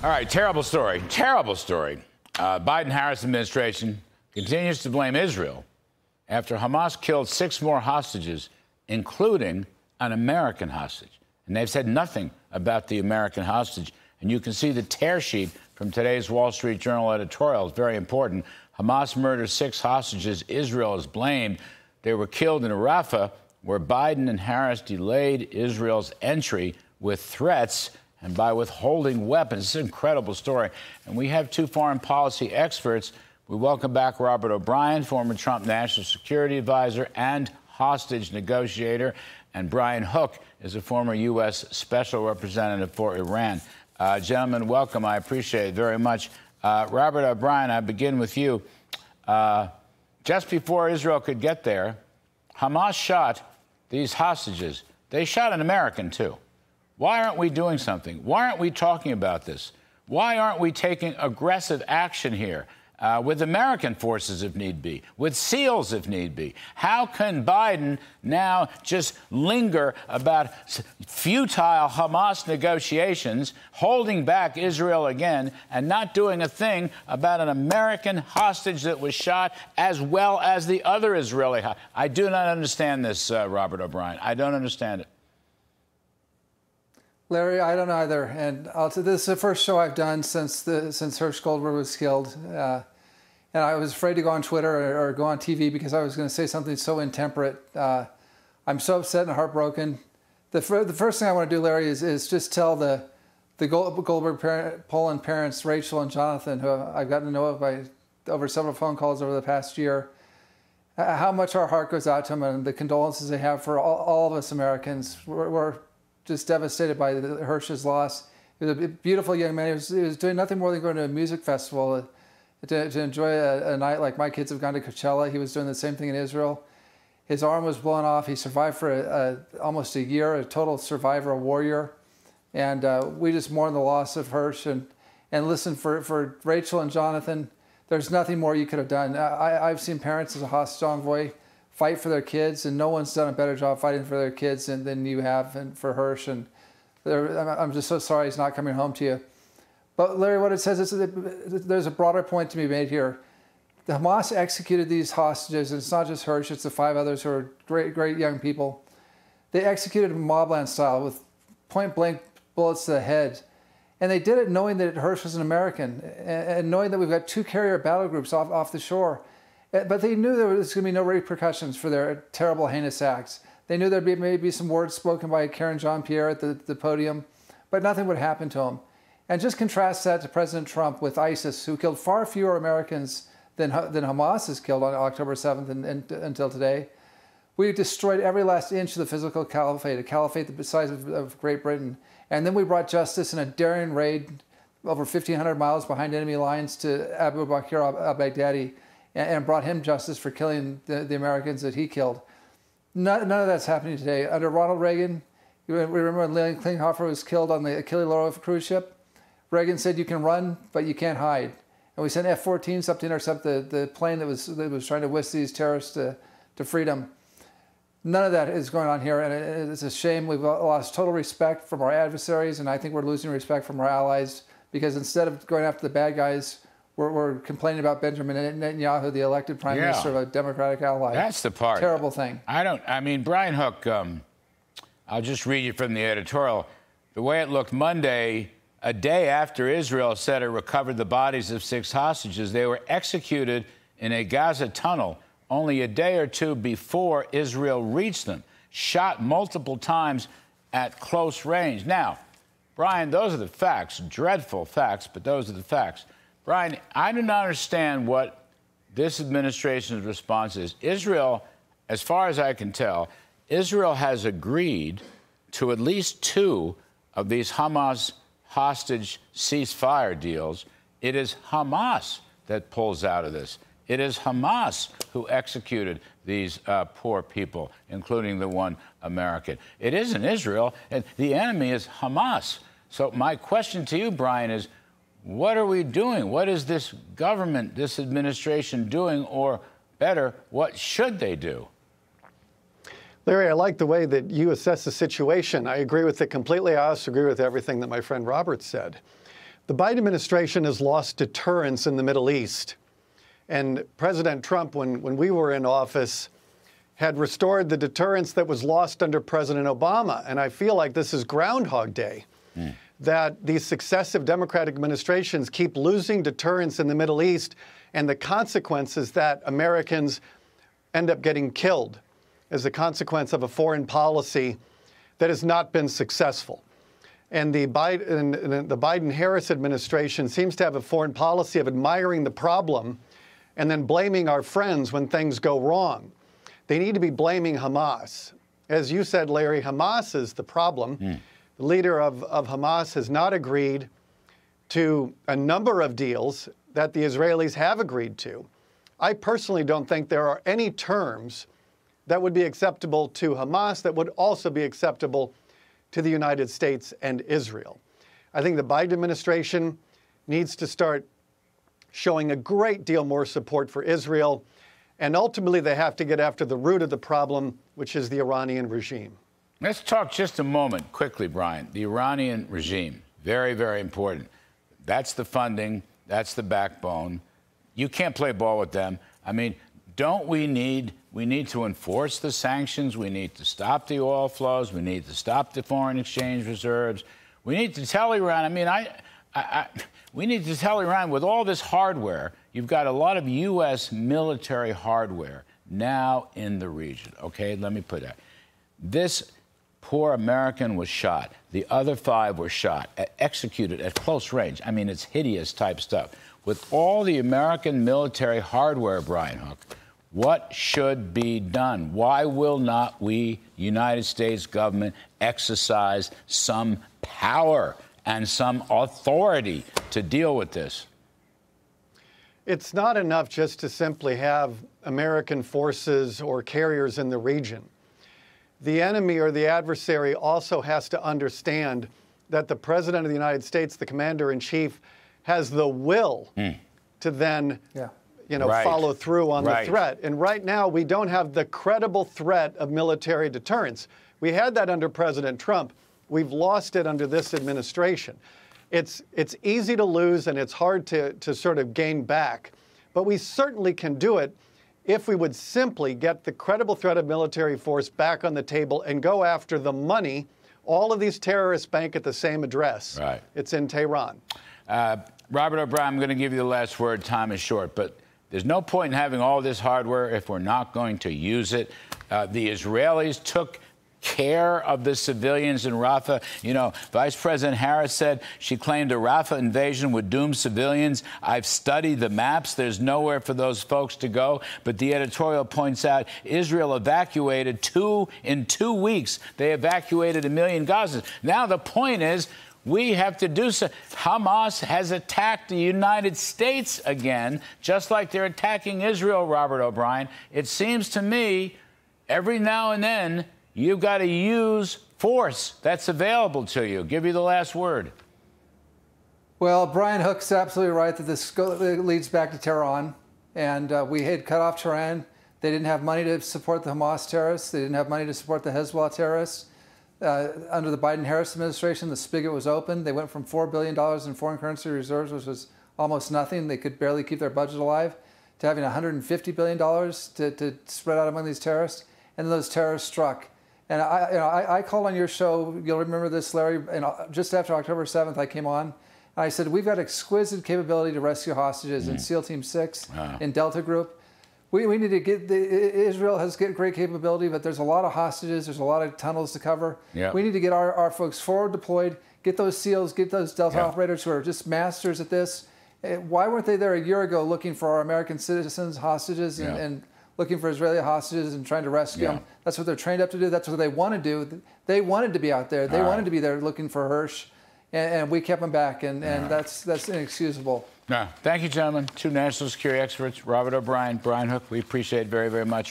All right, terrible story. Terrible story. Biden-Harris administration continues to blame Israel after Hamas killed 6 more hostages, including an American hostage. And they've said nothing about the American hostage. And you can see the tear sheet from today's Wall Street Journal editorial. It's very important. Hamas murdered 6 hostages. Israel is blamed. They were killed in Rafah, where Biden and Harris delayed Israel's entry with threats and by withholding weapons. It's an incredible story. And we have 2 foreign policy experts. We welcome back Robert O'Brien, former Trump National Security Advisor and hostage negotiator, and Brian Hook is a former U.S. Special Representative for Iran. Gentlemen, welcome. I appreciate it very much. Robert O'Brien, I begin with you. Just before Israel could get there, Hamas shot these hostages. They shot an American, too. Why aren't we doing something? Why aren't we talking about this? Why aren't we taking aggressive action here with American forces if need be, with SEALs if need be? How can Biden now just linger about futile Hamas negotiations, holding back Israel again, and not doing a thing about an American hostage that was shot as well as the other Israeli hostage? I do not understand this, Robert O'Brien. I don't understand it. Larry, I don't either, and I'll tell you, this is the first show I've done since Hersh Goldberg was killed, and I was afraid to go on Twitter or go on TV because I was going to say something so intemperate. I'm so upset and heartbroken. The first thing I want to do, Larry, is just tell the Goldberg Poland parents, Rachel and Jonathan, who I've gotten to know over several phone calls over the past year, how much our heart goes out to them and the condolences they have for all of us Americans. We're just devastated by Hersh's loss. He was a beautiful young man. He was doing nothing more than going to a music festival to enjoy a night like my kids have gone to Coachella. He was doing the same thing in Israel. His arm was blown off. He survived for almost a year, a total survivor, a warrior. And we just mourn the loss of Hersh. And listen, for Rachel and Jonathan, there's nothing more you could have done. I've seen parents as a hostage envoy fight for their kids, and no one's done a better job fighting for their kids than you have, and for Hersh. And I'm just so sorry he's not coming home to you. But Larry, what it says is that there's a broader point to be made here. The Hamas executed these hostages, and it's not just Hersh; it's the 5 others who are great, great young people. They executed mobland style with point-blank bullets to the head, and they did it knowing that Hersh was an American, and knowing that we've got 2 carrier battle groups off the shore. But they knew there was going to be no repercussions for their terrible, heinous acts. They knew there'd be maybe some words spoken by Karen Jean-Pierre at the podium, but nothing would happen to them. And just contrast that to President Trump with ISIS, who killed far fewer Americans than Hamas has killed on October 7th and until today. We destroyed every last inch of the physical caliphate, a caliphate the size of Great Britain. And then we brought justice in a daring raid over 1,500 miles behind enemy lines to Abu Bakr al-Baghdadi, and brought him justice for killing the Americans that he killed. None of that's happening today. Under Ronald Reagan, we remember when Leon Klinghoffer was killed on the Achille Lauro cruise ship. Reagan said, you can run, but you can't hide. And we sent F-14s up to intercept the plane that was trying to whisk these terrorists to freedom. None of that is going on here, and it's a shame. We've lost total respect from our adversaries, and I think we're losing respect from our allies, because instead of going after the bad guys, we're complaining about Benjamin Netanyahu, the elected prime minister of a Democratic ally. That's the part. Terrible thing. I mean, Brian Hook, I'll just read you from the editorial. The way it looked Monday, a day after Israel said it recovered the bodies of 6 hostages, they were executed in a Gaza tunnel only a day or 2 before Israel reached them, shot multiple times at close range. Now, Brian, those are the facts, dreadful facts, but those are the facts. Brian, I do not understand what this administration's response is. Israel, as far as I can tell, Israel has agreed to at least 2 of these Hamas hostage ceasefire deals. It is Hamas that pulls out of this. It is Hamas who executed these poor people, including the 1 American. It isn't Israel, and the enemy is Hamas. So my question to you, Brian, is, what are we doing? What is this government, this administration doing? Or better, what should they do? Larry, I like the way that you assess the situation. I agree with it completely. I also agree with everything that my friend Robert said. The Biden administration has lost deterrence in the Middle East. And President Trump, when we were in office, had restored the deterrence that was lost under President Obama. And I feel like this is Groundhog Day, that these successive Democratic administrations keep losing deterrence in the Middle East, and the consequence is that Americans end up getting killed as a consequence of a foreign policy that has not been successful. And the Biden-Harris administration seems to have a foreign policy of admiring the problem and then blaming our friends when things go wrong. They need to be blaming Hamas. As you said, Larry, Hamas is the problem. The leader of Hamas has not agreed to a number of deals that the Israelis have agreed to. I personally don't think there are any terms that would be acceptable to Hamas that would also be acceptable to the United States and Israel. I think the Biden administration needs to start showing a great deal more support for Israel, and ultimately they have to get after the root of the problem, which is the Iranian regime. Let's talk just a moment, quickly, Brian. The Iranian regime, very, very important. That's the funding, that's the backbone. You can't play ball with them. I mean, we need to enforce the sanctions, we need to stop the oil flows, we need to stop the foreign exchange reserves. We need to tell Iran, I mean, we need to tell Iran, with all this hardware, you've got a lot of U.S. military hardware now in the region, okay? Let me put that. This poor American was shot. The other five were shot, executed at close range. I mean, it's hideous type stuff. With all the American military hardware, Brian Hook, what should be done? Why will not we, United States government, exercise some power and some authority to deal with this? It's not enough just to simply have American forces or carriers in the region. The enemy or the adversary also has to understand that the President of the United States, the Commander-in-Chief, has the will to then follow through on the threat. And right now, we don't have the credible threat of military deterrence. We had that under President Trump. We've lost it under this administration. It's easy to lose, and it's hard to sort of gain back. But we certainly can do it if we would simply get the credible threat of military force back on the table and go after the money. All of these terrorists bank at the same address. Right. It's in Tehran. Robert O'Brien, I'm going to give you the last word. Time is short, but there's no point in having all this hardware if we're not going to use it. The Israelis took care of the civilians in Rafah. You know, Vice President Harris said she claimed a Rafah invasion would doom civilians. I've studied the maps. There's nowhere for those folks to go. But the editorial points out Israel evacuated in two weeks. They evacuated 1 million Gazans. Now the point is, we have to do so. Hamas has attacked the United States again, just like they're attacking Israel, Robert O'Brien. It seems to me every now and then you've got to use force that's available to you. Give you the last word. Well, Brian Hook's absolutely right that this leads back to Tehran. And we had cut off Tehran. They didn't have money to support the Hamas terrorists. They didn't have money to support the Hezbollah terrorists. Under the Biden-Harris administration, the spigot was open. They went from $4 billion in foreign currency reserves, which was almost nothing. They could barely keep their budget alive, to having $150 billion to spread out among these terrorists. And those terrorists struck. And I called on your show, you'll remember this, Larry, and just after October 7th, I came on, and I said, we've got exquisite capability to rescue hostages in SEAL Team Six, in Delta Group. We need to get, Israel has great capability, but there's a lot of hostages, there's a lot of tunnels to cover. Yep. We need to get our folks forward deployed, get those SEALs, get those Delta operators who are just masters at this. Why weren't they there a year ago looking for our American citizens, hostages, and looking for Israeli hostages and trying to rescue them? That's what they're trained up to do. That's what they want to do. They wanted to be out there. They wanted to be there looking for Hersh, and we kept them back, and that's inexcusable. Thank you, gentlemen. Two national security experts, Robert O'Brien, Brian Hook, we appreciate it very, very much.